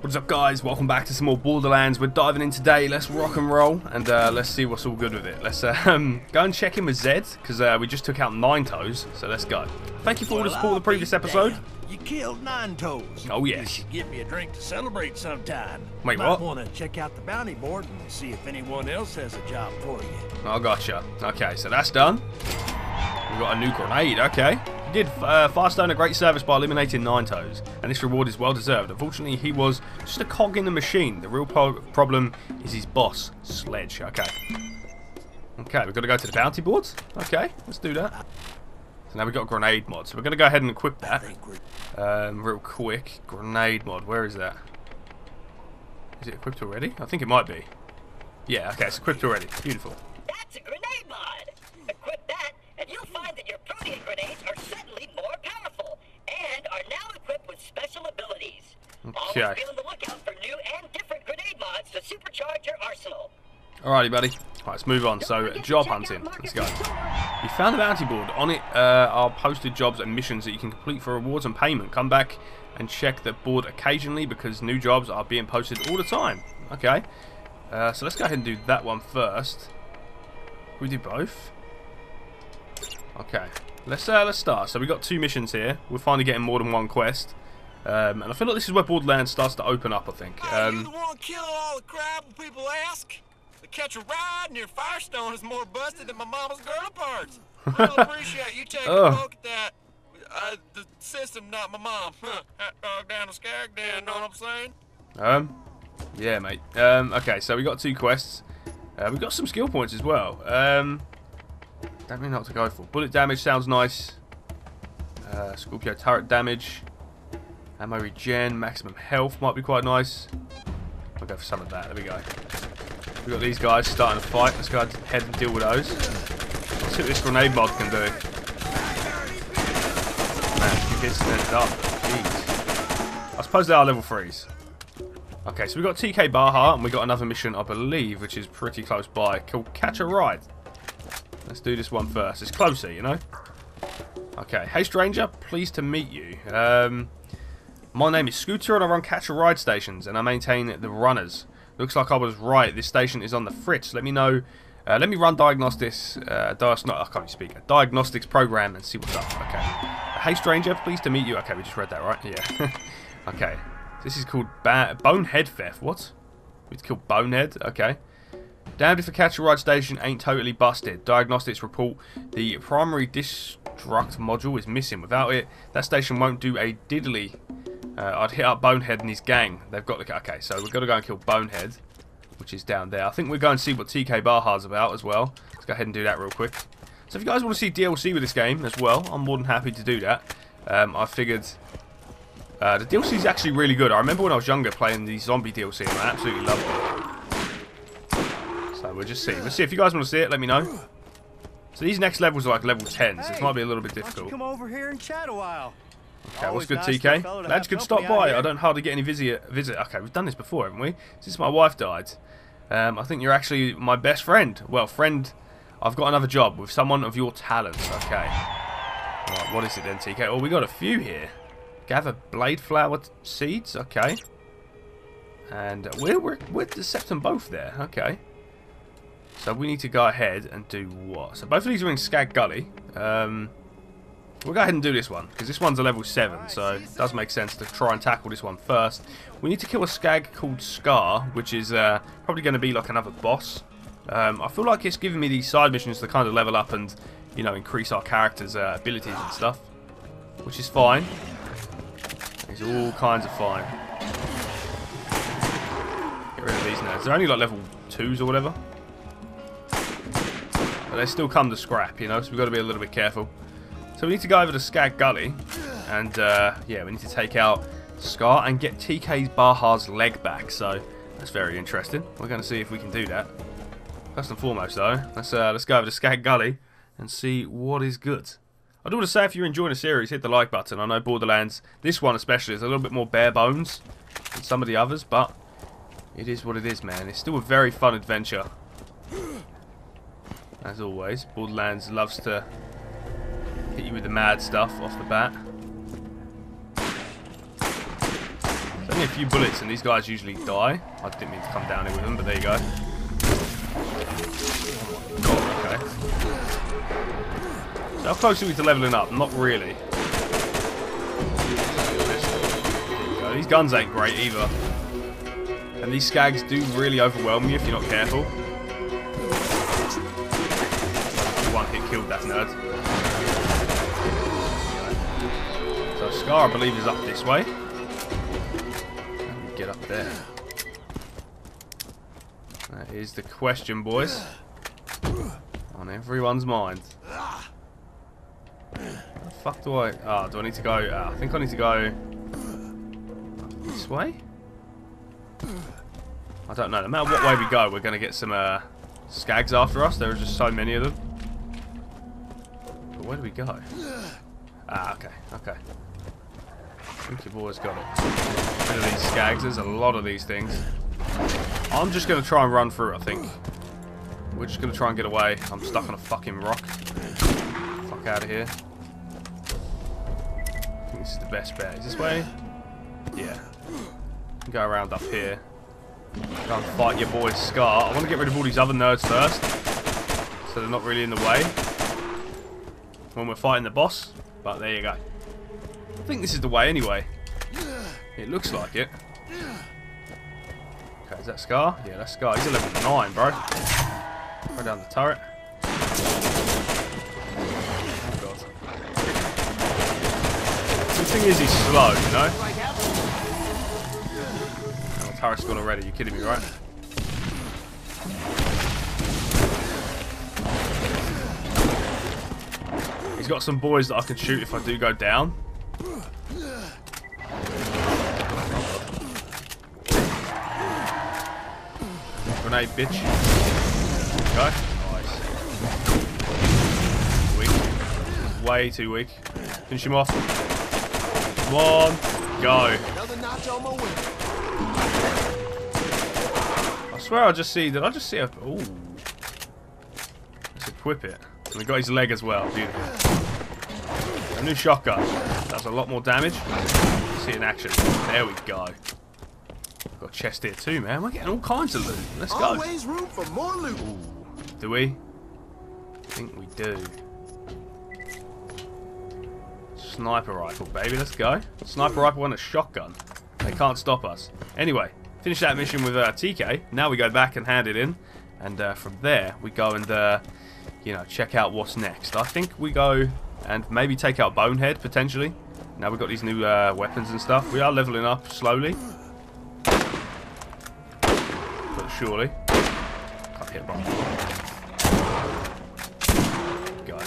What's up, guys? Welcome back to some more Borderlands. We're diving in today. Let's rock and roll and let's see what's all good with it. Let's go and check in with Zed because we just took out Nine Toes, so let's go. Thank you for all the support of the previous episode. You killed Nine Toes. Oh yes. You should get me a drink to celebrate sometime. Wait, what? I want to check out the bounty board and see if anyone else has a job for you. Oh, gotcha. Okay, so that's done. We got a new grenade. Okay. Did Firestone a great service by eliminating Nine Toes, and this reward is well deserved. Unfortunately, he was just a cog in the machine. The real problem is his boss, Sledge. Okay, we've got to go to the bounty board. Okay, let's do that. So now we've got Grenade Mod, so we're going to go ahead and equip that real quick. Grenade Mod, where is that? Is it equipped already? I think it might be. Yeah, okay, it's equipped already. Beautiful. That's a Grenade Mod. Equip that, and you'll find that your Protean Grenades are suddenly more powerful and are now equipped with special abilities. Okay. Always be on the lookout for new and different Grenade Mods to supercharge your arsenal. Alrighty, buddy. Alright, let's move on. So, job hunting. Let's go. We found the bounty board. On it are posted jobs and missions that you can complete for rewards and payment. Come back and check the board occasionally because new jobs are being posted all the time. Okay. So, let's go ahead and do that one first. We do both. Okay. Let's start. So, we got two missions here. We're finally getting more than one quest. And I feel like this is where Borderlands starts to open up, I think. Are you the one killing all the crap when people ask? The Catch a Ride near Firestone is more busted than my mama's girdle parts. I really appreciate you taking a look at that. The system, not my mom. Hot dog down the Skag, you know what I'm saying? Yeah, mate. Okay, so we got two quests. We got some skill points as well. Don't really know what to go for. Bullet damage sounds nice. Scorpio turret damage. Ammo regen, maximum health might be quite nice. I'll go for some of that. There we go. We've got these guys starting to fight. Let's go ahead and deal with those. Let's see what this grenade mod can do. Man, she gets snapped up. Jeez. I suppose they are level 3s. Okay, so we've got TK Baha, and we've got another mission, I believe, which is pretty close by, called Catch a Ride. Let's do this one first. It's closer, you know? Okay. Hey, stranger. Pleased to meet you. My name is Scooter, and I run Catch a Ride stations, and I maintain the runners. Looks like I was right. This station is on the fritz. Let me know. Let me run diagnostics. I can't even speak. A diagnostics program and see what's up. Okay. Hey, stranger. Pleased to meet you. Okay, we just read that, right? Yeah. Okay. This is called Bonehead Theft. What? It's called Bonehead. Okay. Damned if a Catch a Ride station ain't totally busted. Diagnostics report the primary destruct module is missing. Without it, that station won't do a diddly. I'd hit up Bonehead and his gang. They've got the... Okay, so we've got to go and kill Bonehead, which is down there. I think we'll go and see what TK Baha's about as well. Let's go ahead and do that real quick. So if you guys want to see DLC with this game as well, I'm more than happy to do that. I figured... the DLC is actually really good. I remember when I was younger playing the zombie DLC, and I absolutely loved it. So we'll just see. We'll see. If you guys want to see it, let me know. So these next levels are like level 10, so it might be a little bit difficult. Why don't you come over here and chat a while? Okay, always what's good, nice TK? Lads could stop by. I don't hardly get any visit. Okay, we've done this before, haven't we? Since my wife died. I think you're actually my best friend. Well, friend, I've got another job with someone of your talents. Okay. Right, what is it then, TK? Oh, we got a few here. Gather blade flower seeds. Okay. And we're decepting both there. Okay. So we need to go ahead and do what? So both of these are in Skag Gully. We'll go ahead and do this one, because this one's a level 7, so it does make sense to try and tackle this one first. We need to kill a skag called Scar, which is probably going to be like another boss. I feel like it's giving me these side missions to kind of level up and, you know, increase our character's abilities and stuff, which is fine. It's all kinds of fine. Get rid of these now. They're only like level 2s or whatever. But they still come to scrap, you know, so we've got to be a little bit careful. So we need to go over to Skag Gully, and yeah, we need to take out Scar and get TK Baha's leg back, so that's very interesting. We're going to see if we can do that. First and foremost though, let's go over to Skag Gully and see what is good. I do want to say, if you're enjoying the series, hit the like button. I know Borderlands, this one especially, is a little bit more bare bones than some of the others, but it is what it is, man. It's still a very fun adventure. As always, Borderlands loves to... hit you with the mad stuff off the bat. So me a few bullets and these guys usually die. I didn't mean to come down here with them, but there you go. Oh my god, okay. So how close are we to leveling up? Not really. These guns ain't great either. And these skags do really overwhelm you if you're not careful. One hit killed that nerd. So Scar, I believe, is up this way. Get up there. That is the question, boys. On everyone's mind. What the fuck do I... Ah, do I need to go... I think I need to go... this way? I don't know. No matter what way we go, we're going to get some skags after us. There are just so many of them. But where do we go? Ah, okay, okay. I think you've always got it. Look at these skags. There's a lot of these things. I'm just going to try and run through, I think. We're just going to try and get away. I'm stuck on a fucking rock. Fuck out of here. I think this is the best bet. Is this way? Yeah. Go around up here. Go and fight your boy Scar. I want to get rid of all these other nerds first, so they're not really in the way when we're fighting the boss. But there you go. I think this is the way anyway. It looks like it. Okay, is that Scar? Yeah, that's Scar. He's a level 9, bro. Go down the turret. Oh god. The thing is, he's slow, you know? Turret's gone already, you're kidding me, right? He's got some boys that I can shoot if I do go down. Grenade, bitch. Go. Nice. Weak. Way too weak. Finish him off. Come on. Go. Another notch on my wing. I swear I just see, did I just see a, ooh. Let's equip it. And we got his leg as well, beautiful. A new shotgun. Does a lot more damage. Let's see it in action. There we go. We've got a chest here too, man. We're getting all kinds of loot. Let's go. Always room for more loot. Ooh. Do we? I think we do. Sniper rifle, baby, let's go. Sniper rifle and a shotgun. They can't stop us. Anyway. Finish that mission with TK. Now we go back and hand it in, and from there we go and you know, check out what's next. I think we go and maybe take out Bonehead potentially. Now we've got these new weapons and stuff. We are leveling up slowly, but surely. Can't hit a bomb. God,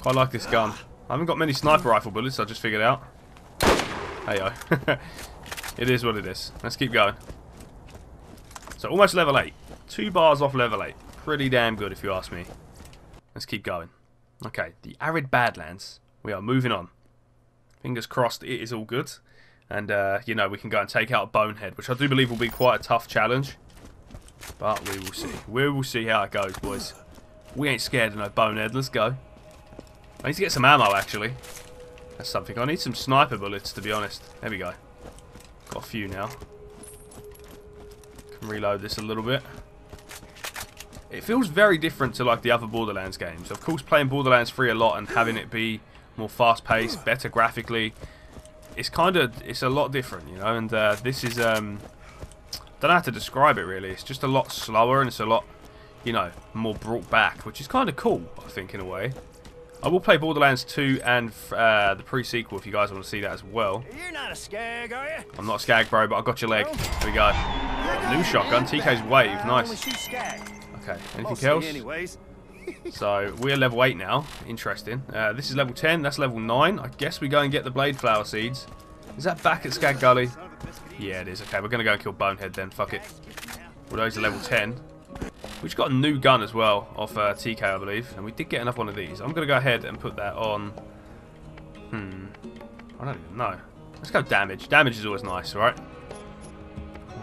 quite like this gun. I haven't got many sniper rifle bullets. I just figured out. Heyo. It is what it is. Let's keep going. So almost level 8. 2 bars off level 8. Pretty damn good if you ask me. Let's keep going. Okay, the Arid Badlands. We are moving on. Fingers crossed it is all good. And, you know, we can go and take out Bonehead, which I do believe will be quite a tough challenge. But we will see. We will see how it goes, boys. We ain't scared of no Bonehead. Let's go. I need to get some ammo, actually. That's something. I need some sniper bullets, to be honest. There we go. Got a few now. Can reload this a little bit. It feels very different to like the other Borderlands games. Of course, playing Borderlands 3 a lot and having it be more fast-paced, better graphically, it's kind of, it's a lot different, you know. And this is, don't know how to describe it really. It's just a lot slower and it's a lot, you know, more brought back, which is kind of cool, I think, in a way. I will play Borderlands 2 and the pre-sequel if you guys want to see that as well. You're not a skag, are you? I'm not a skag, bro, but I got your leg. Here we go. New shotgun, TK's wave, nice. Okay, anything else? So we're level 8 now. Interesting. This is level 10. That's level 9. I guess we go and get the blade flower seeds. Is that back at Skag Gully? Yeah, it is. Okay, we're gonna go and kill Bonehead then. Fuck it. Although he's a level 10. We just got a new gun as well off TK, I believe, and we did get another one of these. I'm going to go ahead and put that on. I don't even know. Let's go damage. Damage is always nice, right?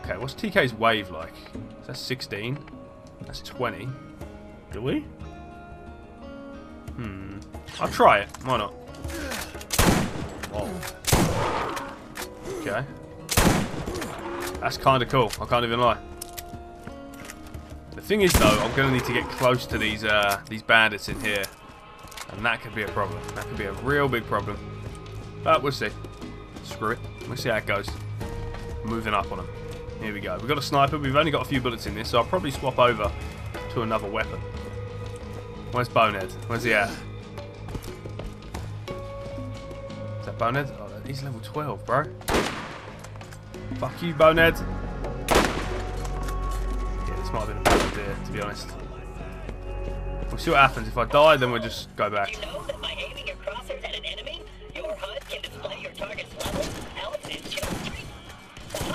Okay, what's TK's wave like? Is that 16? That's 20. Do we? I'll try it. Why not? Whoa. Okay. That's kind of cool, I can't even lie. The thing is though, I'm going to need to get close to these bandits in here. And that could be a problem. That could be a real big problem. But we'll see. Screw it. We'll see how it goes. Moving up on them. Here we go. We've got a sniper. We've only got a few bullets in this, so I'll probably swap over to another weapon. Where's Bonehead? Where's he at? Is that Bonehead? Oh, he's level 12, bro. Fuck you, Bonehead. Yeah, this might have been a bad idea, to be honest. We'll see what happens. If I die, then we'll just go back. You know that by aiming your crossers at an enemy, your HUD can display your target's level, altitude, strength.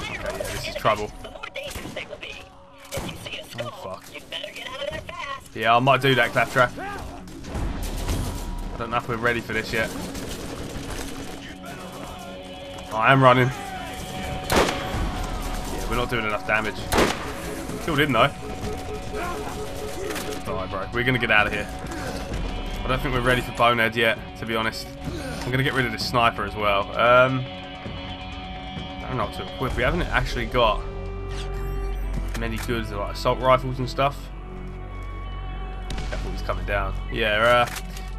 Okay, yeah, this is trouble. The more dangerous they will be. If you see a skull, you better get out of there fast. Yeah, I might do that, Claptrap. I don't know if we're ready for this yet. I am running. Yeah, we're not doing enough damage. Killed him though. Alright, bro. We're going to get out of here. I don't think we're ready for Bonehead yet, to be honest. I'm going to get rid of this sniper as well. I don't know what to equip. We haven't actually got many goods, like assault rifles and stuff. That was coming down. Yeah,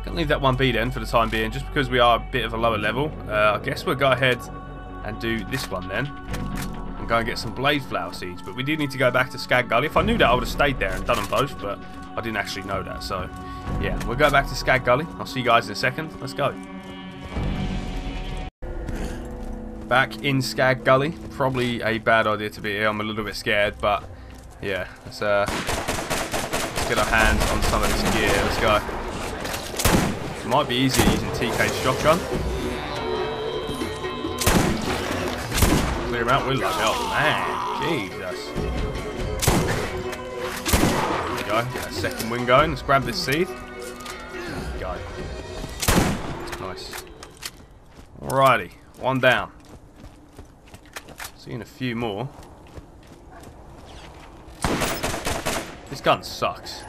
gonna leave that one be then for the time being, just because we are a bit of a lower level. I guess we'll go ahead and do this one then. And go and get some Blade Flower Seeds. But we do need to go back to Skag Gully. If I knew that, I would have stayed there and done them both, but I didn't actually know that. So, yeah, we'll go back to Skag Gully. I'll see you guys in a second. Let's go. Back in Skag Gully. Probably a bad idea to be here. I'm a little bit scared, but yeah, let's get our hands on some of this gear. Let's go. It might be easier using TK's shotgun. Clear him out. We're like, oh man, Jesus. There we go. Get that second wind going. Let's grab this seed. There we go. Nice. Alrighty, one down. Seen a few more. This gun sucks.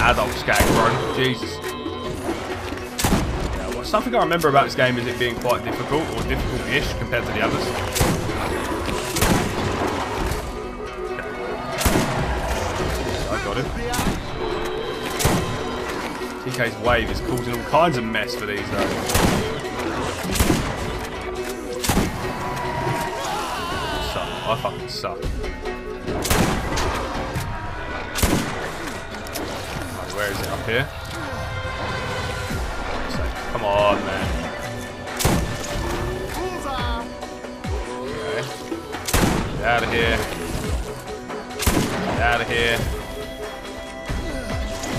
Adult Skag, bro. Jesus. Yeah, well, something I remember about this game is it being quite difficult, or difficult-ish, compared to the others. Okay. I got him. TK's wave is causing all kinds of mess for these, though. I fucking suck. Right, where is it? Up here? Come on, man. Okay. Get out of here. Get out of here.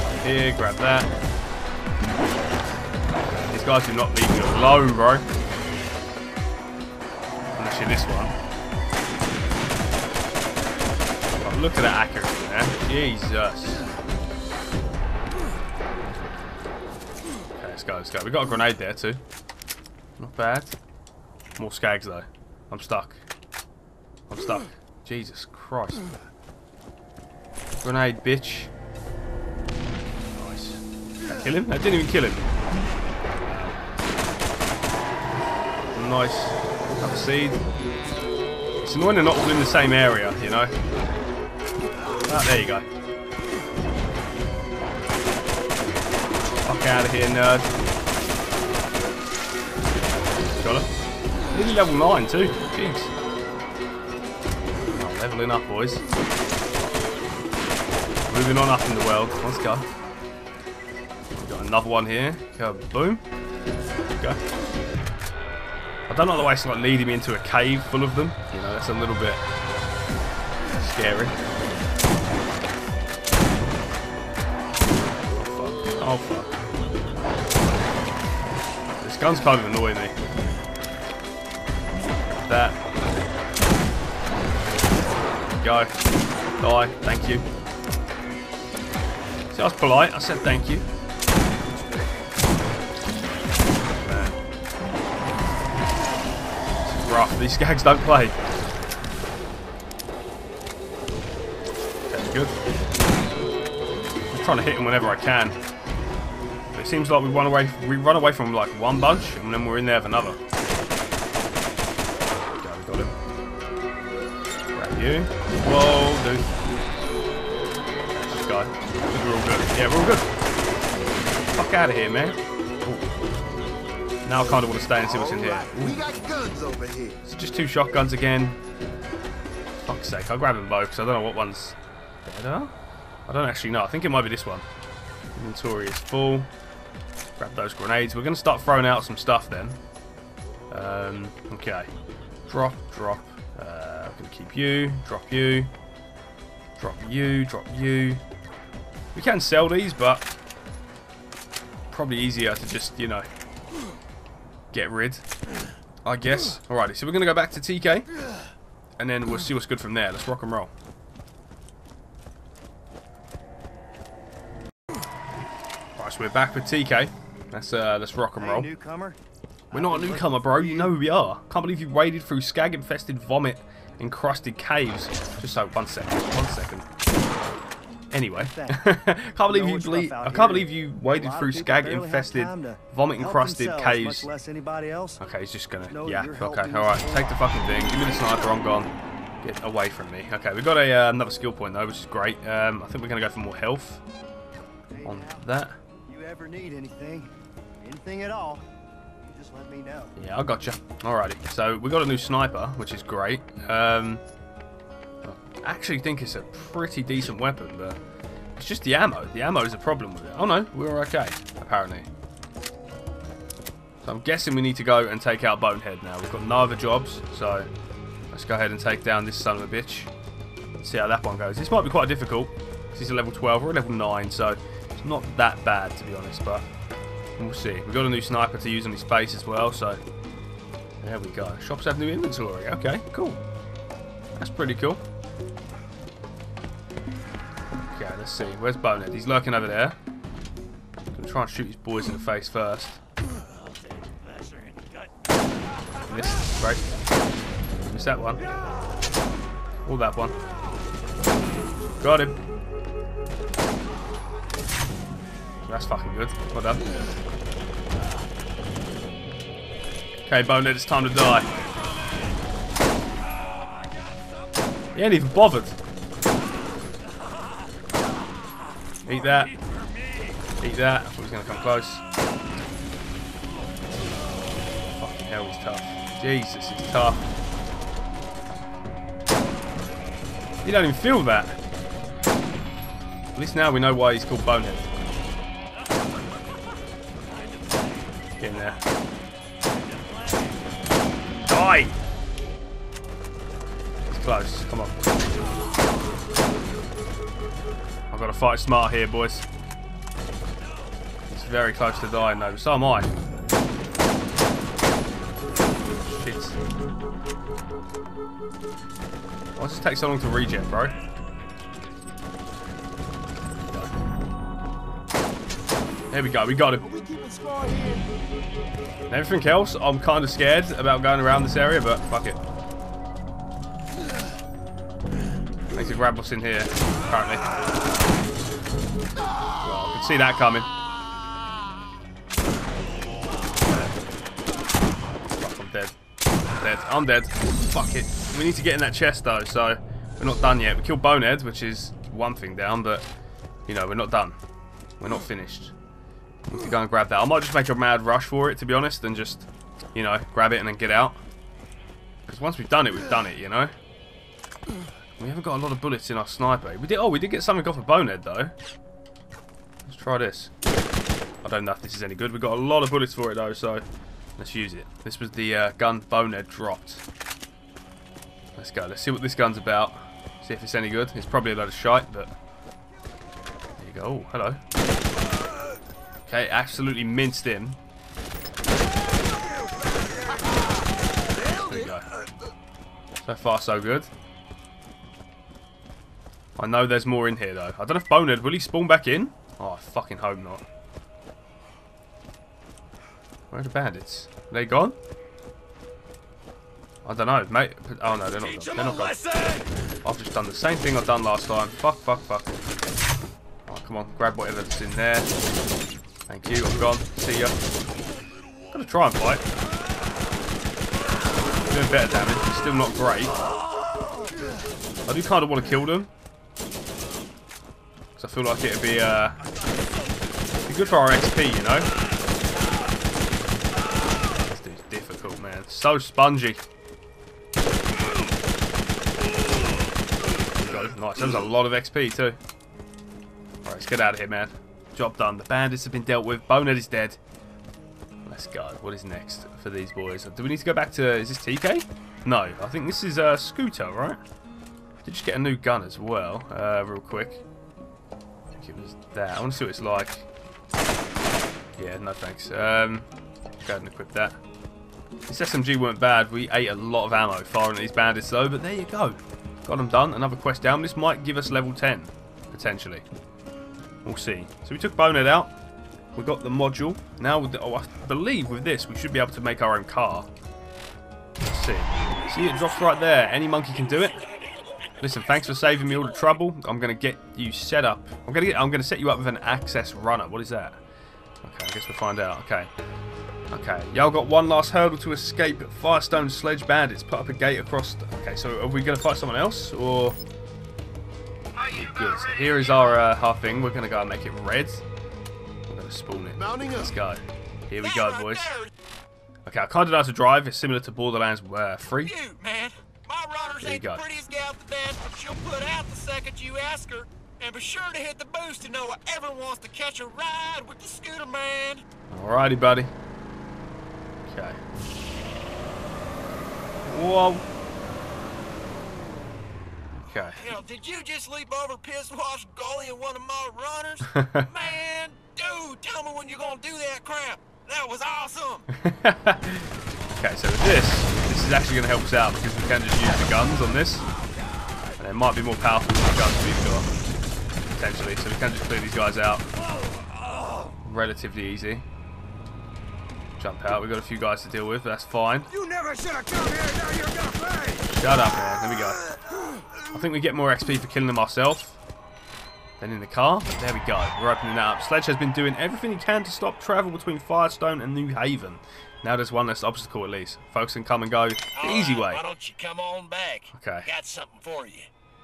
Up here, grab that. These guys do not leave you alone, bro. Unless you're this one. Look at that accuracy, man. Jesus. Okay, let's go, let's go. We got a grenade there, too. Not bad. More skags, though. I'm stuck. I'm stuck. Jesus Christ. Grenade, bitch. Nice. Did that kill him? That didn't even kill him. Nice. Have a seed. It's annoying they're not all in the same area, you know. Ah, there you go. Fuck out of here, nerd. Got her. Nearly level 9 too. Jeez. Oh, leveling up, boys. Moving on up in the world. Let's go. Got another one here. Kaboom. Go. I don't know the way it's like leading me into a cave full of them. You know, that's a little bit scary. Oh fuck. This gun's kind of annoying me. That. Go. Die. Thank you. See, I was polite. I said thank you. Man. This is rough. These skags don't play. That's good. I'm trying to hit them whenever I can. seems like we run away from like one bunch and then we're in there with another. Okay, we got it. Grab you. Whoa, dude. That's this guy. We're all good. Yeah, we're all good. Fuck out of here, man. Ooh. Now I kind of want to stay and see what's in here. We got guns over here. It's just two shotguns again. Fuck's sake, I'll grab them both because I don't know what one's better. I don't actually know. I think it might be this one. Inventory is full. Grab those grenades. We're going to start throwing out some stuff then. Okay. Drop, drop. I'm going to keep you. Drop you. Drop you. Drop you. We can sell these, but probably easier to just, you know, get rid, I guess. Alrighty, so we're going to go back to TK, and then we'll see what's good from there. Let's rock and roll. So we're back with TK. Let's rock and roll. We're not a newcomer, bro. You know who we are. Can't believe you waded through skag-infested, vomit-encrusted caves. Just so, one second. Anyway, I can't believe you waded through skag-infested, vomit-encrusted caves. Okay, he's just gonna. Yeah. Okay. All right. Take the fucking thing. Give me the sniper. I'm gone. Get away from me. Okay. We got a, another skill point though, which is great. I think we're gonna go for more health on that. Ever need anything at all, you just let me know. Yeah, I gotcha. Alrighty, so we got a new sniper, which is great. I actually think it's a pretty decent weapon, but it's just the ammo. The ammo is a problem with it. Oh no, we're okay, apparently. So I'm guessing we need to go and take out Bonehead now. We've got no other jobs, so let's go ahead and take down this son of a bitch. Let's see how that one goes. This might be quite difficult, because he's a level 12 or a level 9, so it's not that bad, to be honest, but we'll see. We've got a new sniper to use on his base as well, so there we go. Shops have new inventory. Okay, cool. That's pretty cool. Okay, let's see. Where's Bonehead? He's lurking over there. I'm going to try and shoot his boys in the face first. Missed. Great. Missed that one. Or that one. Got him. That's fucking good. Well done. Okay, Bonehead, it's time to die. He ain't even bothered. Eat that. Eat that. I thought he was going to come close. Fucking hell, he's tough. Jesus, he's tough. You don't even feel that. At least now we know why he's called Bonehead. In there. Die! It's close. Come on. I've got to fight smart here, boys. It's very close to dying, though. So am I. Shit. Why does it take so long to regen, bro? There we go. We got him. And everything else, I'm kind of scared about going around this area, but fuck it. I need to grab what's in here, apparently. Well, I can see that coming. Fuck, I'm dead. I'm dead. I'm dead. Fuck it. We need to get in that chest, though, so we're not done yet. We killed Bonehead, which is one thing down, but, you know, we're not done. We're not finished. We need to go and grab that. I might just make a mad rush for it, to be honest, and just, you know, grab it and then get out. Because once we've done it, you know. We haven't got a lot of bullets in our sniper. We did. Oh, we did get something off a Bonehead, though. Let's try this. I don't know if this is any good. We've got a lot of bullets for it, though, so let's use it. This was the gun Bonehead dropped. Let's go. Let's see what this gun's about. See if it's any good. It's probably a load of shite, but there you go. Oh, hello. Okay, absolutely minced him. There we go. So far, so good. I know there's more in here, though. I don't know if Bonehead, will he spawn back in? Oh, I fucking hope not. Where are the bandits? Are they gone? I don't know, mate. Oh, no, they're not gone. They're not gone. I've just done the same thing I've done last time. Fuck. Oh, come on, grab whatever's in there. Thank you, I'm gone. See ya. I'm gonna try and fight. Doing better damage, but still not great. I do kind of want to kill them. Because I feel like it'd be good for our XP, you know? This dude's difficult, man. So spongy. Nice, that was a lot of XP too. Alright, let's get out of here, man. Job done. The bandits have been dealt with. Bonehead is dead. Let's go. What is next for these boys? Do we need to go back to... Is this TK? No, I think this is Scooter, right? Did just get a new gun as well, real quick. I think it was that. I want to see what it's like. Yeah, no thanks. Go ahead and equip that. This SMG weren't bad. We ate a lot of ammo firing at these bandits though, but there you go. Got them done. Another quest down. This might give us level 10, potentially. We'll see. So we took Bonehead out. We got the module. Now, with the, I believe with this, we should be able to make our own car. Let's see. See, it drops right there. Any monkey can do it. Listen, thanks for saving me all the trouble. I'm gonna get you set up. I'm gonna set you up with an access runner. What is that? Okay, I guess we'll find out. Okay. Okay, y'all got one last hurdle to escape Firestone Sledge bandits. Put up a gate across... Okay, so are we going to fight someone else, or...? Good, so here is our thing. We're going to go and make it red. We're going to spawn it. Let's go. Here we go, boys. Okay, I can't do how to drive. It's similar to Borderlands 3. There you go. She'll put out the second you ask her. And be sure to hit the boost to know whoever wants to catch a ride with the scooter, man. Alrighty, buddy. Okay. Whoa. Okay. Hell, did you just leap over piss-wash goalie of one of my runners? Man, dude, tell me when you're gonna do that crap. That was awesome. Okay, so with this is actually gonna help us out because we can just use the guns on this. And it might be more powerful than the guns we've got. Potentially, so we can just clear these guys out. Relatively easy. Jump out. We've got a few guys to deal with. That's fine. You never should have come here. Now you're gonna pay. Shut up, man. There we go. I think we get more XP for killing them ourselves than in the car. But there we go. We're opening that up. Sledge has been doing everything he can to stop travel between Firestone and New Haven. Now there's one less obstacle at least. Folks can come and go the easy way. Why don't you come on back? Okay. Got something for you.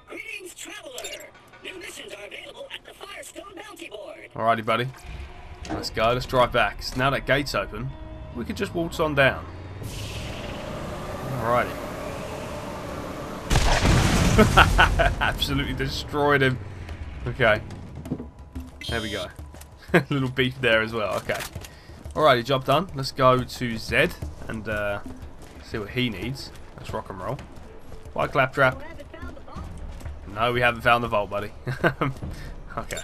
Greetings, traveler. New missions are available at the Firestone Bounty Board. Alrighty, buddy. Let's go. Let's drive back. So now that gate's open. We could just waltz on down. Alrighty. Absolutely destroyed him. Okay. There we go. A little beef there as well. Okay. Alrighty, job done. Let's go to Zed and see what he needs. Let's rock and roll. Bye, Claptrap. No, we haven't found the vault, buddy. Okay.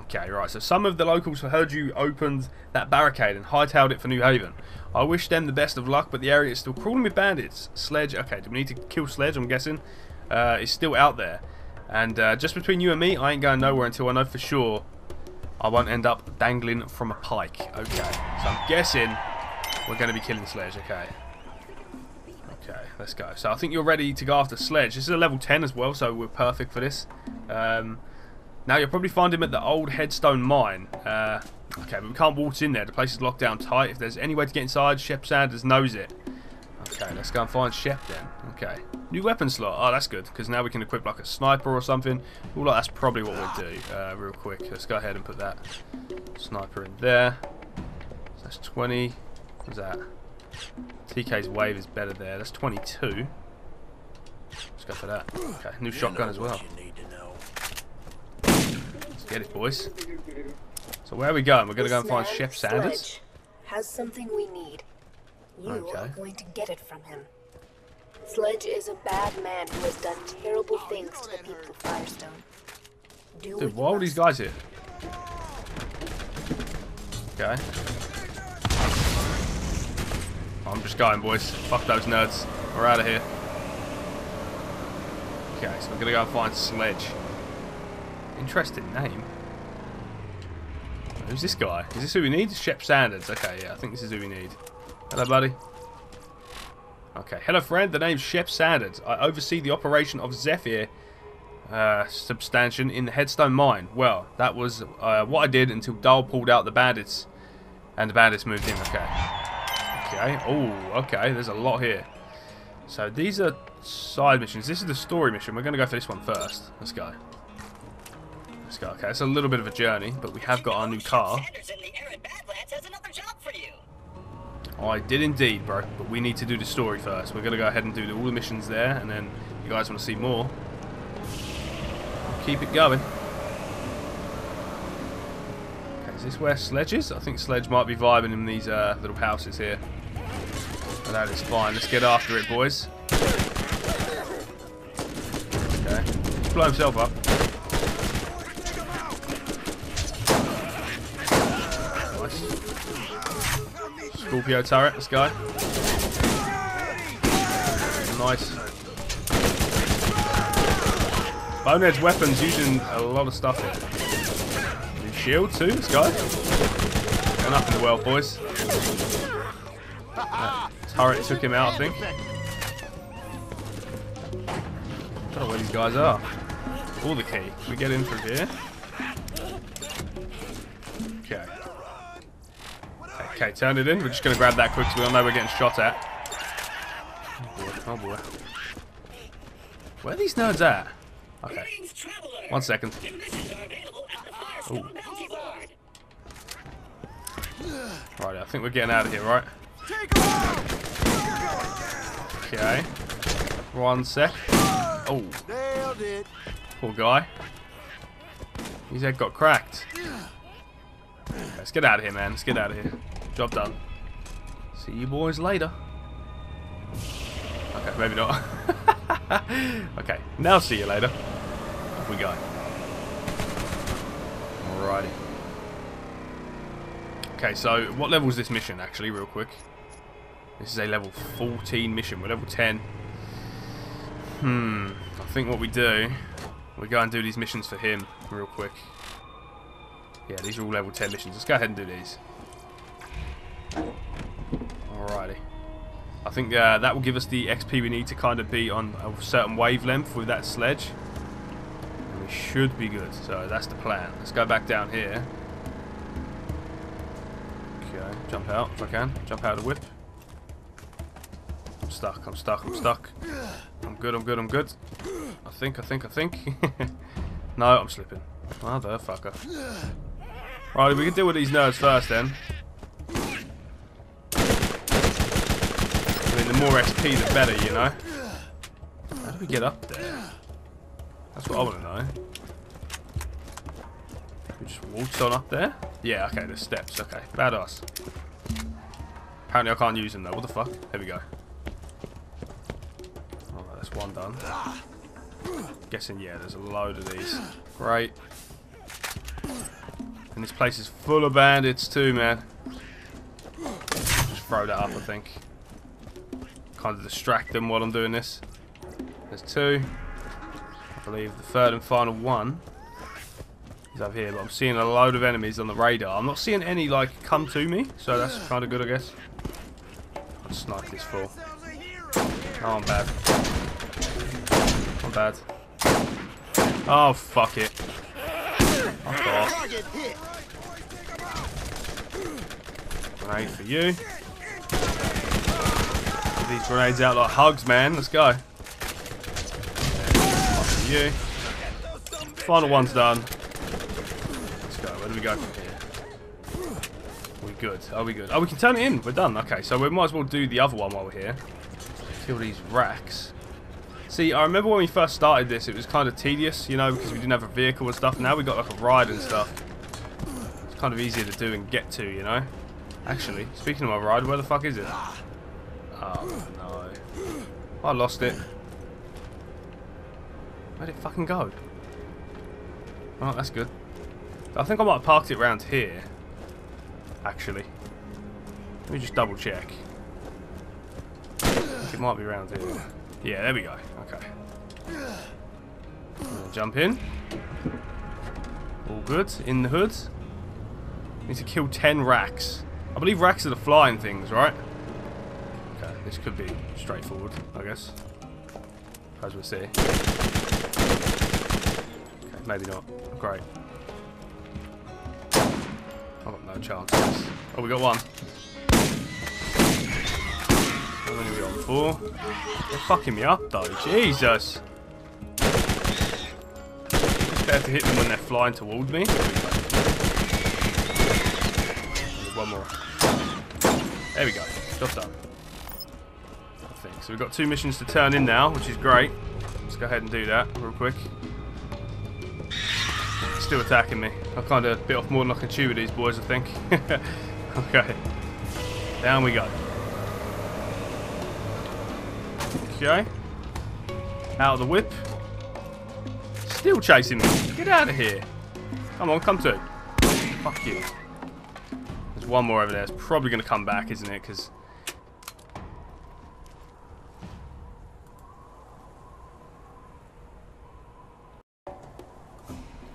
Okay, right, so some of the locals heard you opened that barricade and hightailed it for New Haven. I wish them the best of luck, but the area is still crawling with bandits. Sledge, okay, do we need to kill Sledge, I'm guessing? Is still out there. And just between you and me, I ain't going nowhere until I know for sure I won't end up dangling from a pike. Okay, so I'm guessing we're going to be killing Sledge, okay. Okay, let's go. So I think you're ready to go after Sledge. This is a level 10 as well, so we're perfect for this. Now, you'll probably find him at the old Headstone Mine. Okay, but we can't waltz in there. The place is locked down tight. If there's any way to get inside, Shep Sanders knows it. Okay, let's go and find Shep then. Okay. New weapon slot. Oh, that's good, because now we can equip like a sniper or something. Well, that's probably what we'll do real quick. Let's go ahead and put that sniper in there. So that's 20. What's that? TK's wave is better there. That's 22. Let's go for that. Okay, new shotgun as well. Get it, boys. So where are we going? We're going to go and find Shep Sanders. Has something we need. You are going to get it from him. Sledge is a bad man who has done terrible things to the people of Firestone. Dude, why are these guys here? Okay. I'm just going, boys. Fuck those nerds. We're out of here. Okay, so we're going to go and find Sledge. Interesting name. Who's this guy? Is this who we need? Shep Sanders. Okay, yeah, I think this is who we need. Hello, buddy. Okay, hello, friend. The name's Shep Sanders. I oversee the operation of Zephyr substantion in the Headstone Mine. Well, that was what I did until Dahl pulled out the bandits. And the bandits moved in, okay. Okay, oh, okay, there's a lot here. So these are side missions. This is the story mission. We're going to go for this one first. Let's go. Let's go. Okay, it's a little bit of a journey, but we have got our new car. I did indeed, bro, but we need to do the story first. We're going to go ahead and do all the missions there, and then if you guys want to see more, keep it going. Okay, is this where Sledge is? I think Sledge might be vibing in these little houses here. But that is fine. Let's get after it, boys. Okay. He's blown himself up. Nice. Scorpio turret, this guy. Nice. Bonehead's weapons using a lot of stuff here. His shield too, this guy. Enough in the world, boys. That turret took him out, I think. I don't know where these guys are. All the key. Can we get in through here? Okay. Okay, turn it in. We're just going to grab that quick so we all know we're getting shot at. Oh boy. Where are these nerds at? Okay. 1 second. Ooh. Right, I think we're getting out of here, right? Okay. 1 sec. Oh, nailed it. Poor guy. His head got cracked. Okay, let's get out of here, man. Let's get out of here. Job done. See you boys later. Okay, maybe not. Okay, now see you later. Off we go. Alrighty. Okay, so what level is this mission, actually, real quick? This is a level 14 mission. We're level 10. I think what we do, we go and do these missions for him real quick. Yeah, these are all level 10 missions. Let's go ahead and do these. Alrighty. I think that will give us the XP we need to kind of be on a certain wavelength with that Sledge. And we should be good. So that's the plan. Let's go back down here. Okay, jump out if I can. Jump out of the whip. I'm stuck, I'm stuck, I'm stuck. I'm good, I'm good, I'm good. I think. No, I'm slipping. Motherfucker. Right, we can deal with these nerds first then. I mean, the more XP the better, you know. How do we get up there? That's what I want to know. We just waltz on up there? Yeah, okay, there's steps. Okay, badass. Apparently I can't use them though. What the fuck? There we go. That's one done. Guessing, yeah, there's a load of these. Great. And this place is full of bandits too, man. Just throw that up, I think. Kind of distract them while I'm doing this. There's two. I believe the third and final one is over here, but I'm seeing a load of enemies on the radar. I'm not seeing any, like, come to me, so that's kind of good, I guess. I'll snipe this fool. Oh, I'm bad. I'm bad. Oh, fuck it. Fuck off. Grenade for you. Get these grenades out like hugs, man. Let's go. For you. Final one's done. Let's go. Where do we go from here? We good. Are we good? Oh, we can turn it in. We're done. Okay, so we might as well do the other one while we're here. Kill these racks. See, I remember when we first started this, it was kind of tedious, you know, because we didn't have a vehicle and stuff. Now we got like a ride and stuff. It's kind of easier to do and get to, you know. Actually, speaking of my ride, where the fuck is it? Oh no, I lost it. Where'd it fucking go? Oh, that's good. I think I might have parked it around here. Actually, let me just double check. It might be around here. Yeah, there we go. Okay. Jump in. All good. In the hood. Need to kill 10 racks. I believe racks are the flying things, right? Okay, this could be straightforward, I guess. As we'll see. Maybe not. Great. I've got no chances. Oh, we got one. How many are we on for? They're fucking me up though. Jesus. It's better to hit them when they're flying toward me. One more. There we go. Just done. So we've got two missions to turn in now, which is great. Let's go ahead and do that real quick. Still attacking me. I kind of bit off more than I can chew with these boys, I think. Okay. Down we go. Okay. Out of the whip. Still chasing me. Get out of here. Come on, come to. Fuck you. There's one more over there. It's probably going to come back, isn't it? Because...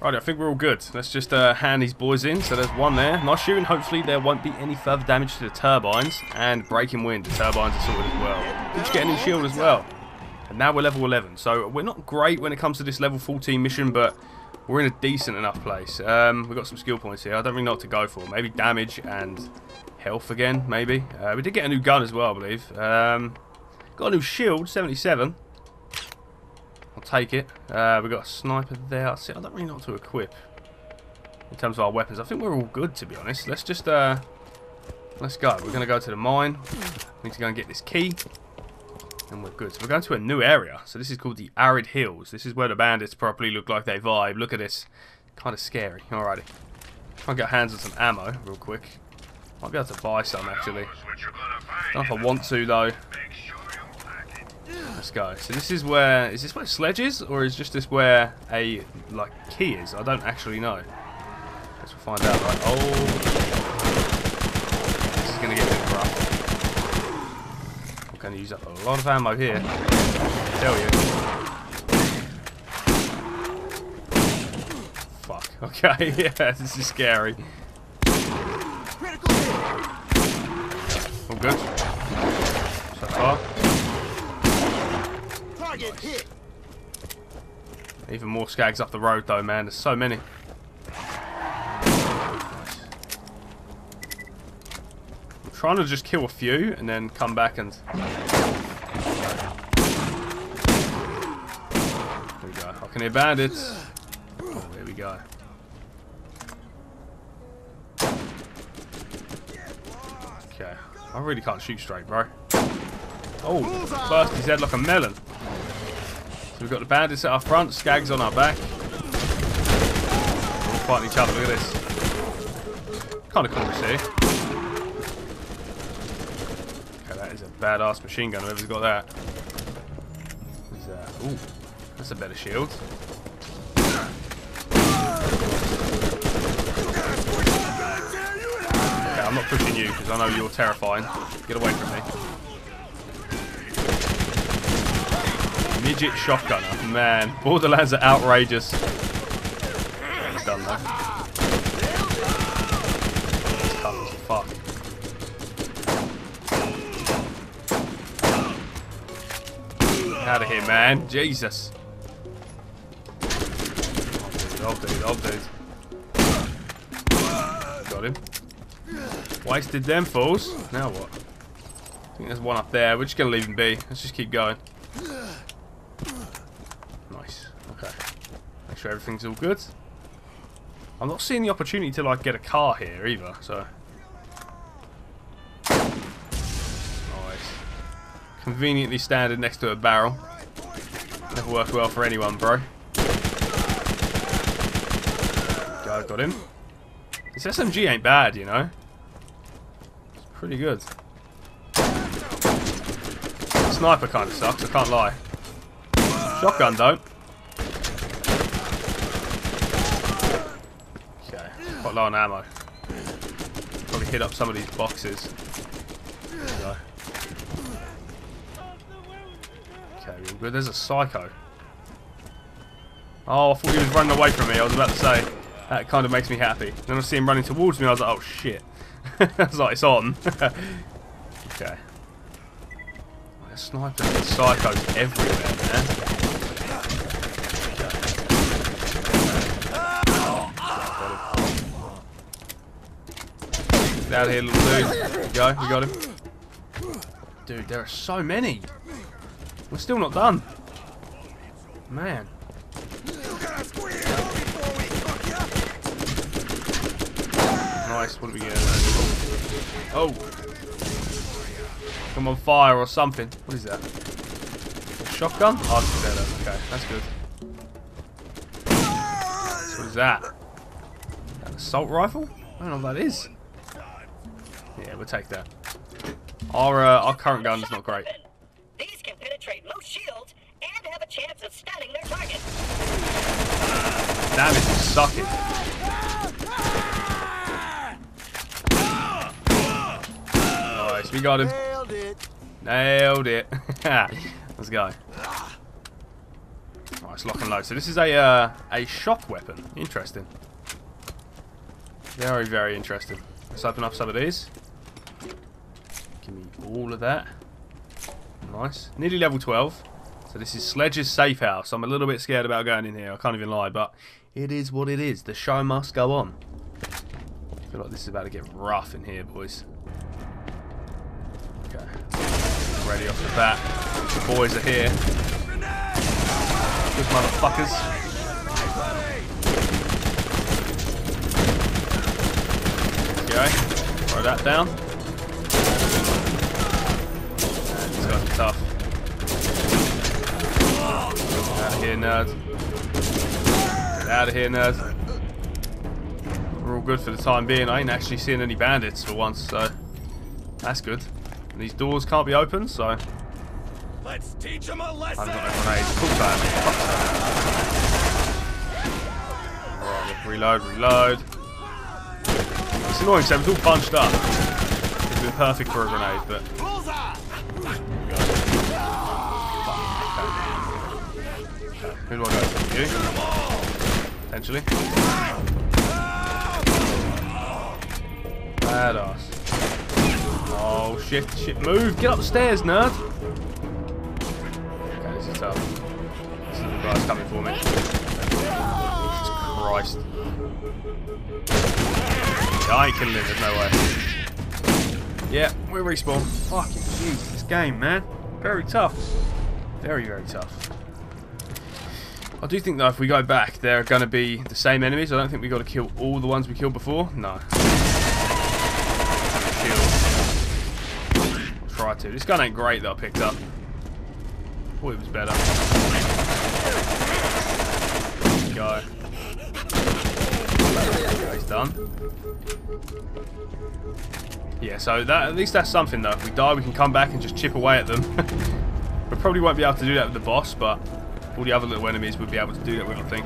Right, I think we're all good. Let's just hand these boys in. So there's one there. Nice shooting. Hopefully there won't be any further damage to the turbines. And breaking wind. The turbines are sorted as well. Good to get a new shield as well. And now we're level 11. So we're not great when it comes to this level 14 mission, but we're in a decent enough place. We've got some skill points here. I don't really know what to go for. Maybe damage and health again, maybe. We did get a new gun as well, I believe. Got a new shield, 77. I'll take it. We've got a sniper there. See, I don't really know what to equip in terms of our weapons. I think we're all good, to be honest. Let's just let's go. We're going to go to the mine. We need to go and get this key, and we're good. So we're going to a new area. So this is called the Arid Hills. This is where the bandits properly look like they vibe. Look at this. Kind of scary. Alrighty. Try and get hands on some ammo real quick. Might be able to buy some actually. Don't know if I want to though. Let's go. So this is where... Is this where Sledge is? Or is just this where a, like, key is? I don't actually know. Guess we'll find out. Right? Oh. This is going to get a bit rough. I'm going to use up a lot of ammo here. I tell you. Fuck. Okay. Yeah, this is scary. All good. So far. Nice. Even more skags up the road though, man. There's so many. Nice. I'm trying to just kill a few and then come back and... There we go. I can hear bandits. Oh, there we go. Okay. I really can't shoot straight, bro. Oh, burst his head like a melon. So we've got the bandits at our front, skags on our back. We're fighting each other, look at this. Kind of cool to see. Okay, that is a badass machine gun, whoever's got that. Ooh, that's a better shield. Okay, I'm not pushing you because I know you're terrifying. Get away from me. Midget shotgunner, man. Borderlands are outrageous. He's done that. He's tough as fuck. Get out of here, man. Jesus. Oh, dude. Got him. Wasted them fools. Now what? I think there's one up there. We're just going to leave him be. Let's just keep going. Sure everything's all good. I'm not seeing the opportunity to like get a car here either, so nice. Conveniently standing next to a barrel. Never worked well for anyone, bro. Go, got him. This SMG ain't bad, you know. It's pretty good. The sniper kind of sucks, I can't lie. Shotgun though. Quite low on ammo. Probably hit up some of these boxes. There we go. Okay, good. There's a psycho. Oh, I thought he was running away from me. I was about to say, that kind of makes me happy. Then I see him running towards me, I was like, oh shit. I was like, it's on. Okay. There's snipers and psychos everywhere, man. Okay. Get out of here, little dude. Go, we got him. Dude, there are so many. We're still not done. Man. Nice, what do we get? Oh. Come on, fire or something. What is that? A shotgun? Oh, it's better. Okay, that's good. So what is that? An assault rifle? I don't know what that is. Yeah, we'll take that. Our current gun's not great. These can penetrate most shields and have a chance of stunning their target. Damage is sucking. We got him. Nailed it. Nailed it. Let's go. Alright, it's lock and load. So this is a shock weapon. Interesting. Very, very interesting. Let's open up some of these. Give me all of that. Nice. Nearly level 12. So this is Sledge's safe house. I'm a little bit scared about going in here. I can't even lie, but it is what it is. The show must go on. I feel like this is about to get rough in here, boys. Ready off the bat. The boys are here. Good motherfuckers. Okay. Throw that down. And he's got tough. Get out of here, nerds. Get out of here, nerds. We're all good for the time being. I ain't actually seeing any bandits for once, so that's good. These doors can't be opened, so let's teach them a lesson. I've got no grenades. Cool time. Alright, reload, reload. It's annoying, so it was all bunched up. It'd been perfect for a grenade, but who do I go for? You? Potentially. Badass. Oh, shit, shit, move! Get upstairs, nerd! Okay, this is tough. This is the guy's coming for me. Jesus Christ. Yeah, I ain't killing him, there's no way. Yeah, we respawn. Fucking jeez, this game, man. Very tough. Very, very tough. I do think, though, if we go back, they're going to be the same enemies. I don't think we've got to kill all the ones we killed before. No. To. This gun ain't great that I picked up. Boy, it was better. Go. Okay, he's done. Yeah, so that at least that's something though. If we die, we can come back and just chip away at them. We probably won't be able to do that with the boss, but all the other little enemies would be able to do that with, I think.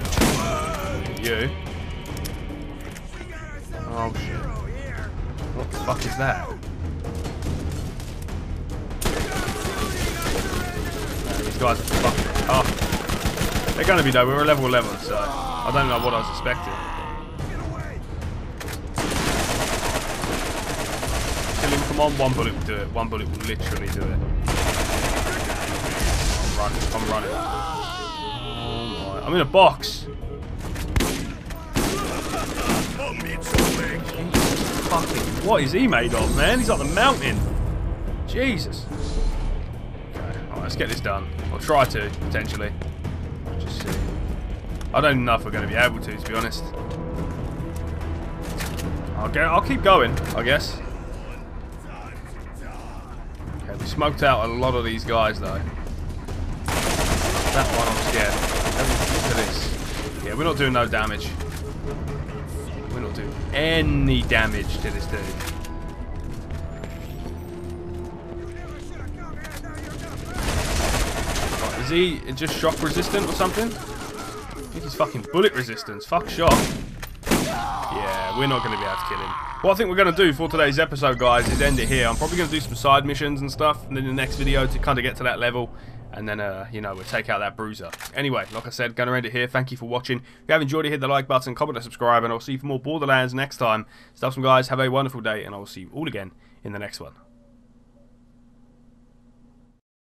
It's interesting. You. Oh shit. What the fuck is that? Man, these guys are fucking tough. They're gonna be though, we're a level 11, so I don't know what I was expecting. Kill him, come on, one bullet will do it. One bullet will literally do it. I'm running. Alright, I'm in a box. Fucking, what is he made of, man? He's on the mountain. Jesus. Okay, alright, let's get this done. I'll try to, potentially. Just see. I don't know if we're going to be able to be honest. I'll keep going, I guess. Okay, we smoked out a lot of these guys, though. That one, I'm scared. Look at this. Yeah, we're not doing no damage. We're not doing any damage to this dude. Right, is he just shock resistant or something? I think he's fucking bullet resistance. Fuck shock. Yeah, we're not going to be able to kill him. What I think we're going to do for today's episode, guys, is end it here. I'm probably going to do some side missions and stuff in the next video to kind of get to that level. And then, you know, we'll take out that bruiser. Anyway, like I said, going to end it here. Thank you for watching. If you have enjoyed it, hit the like button, comment and subscribe, and I'll see you for more Borderlands next time. Stuff some guys, have a wonderful day, and I'll see you all again in the next one.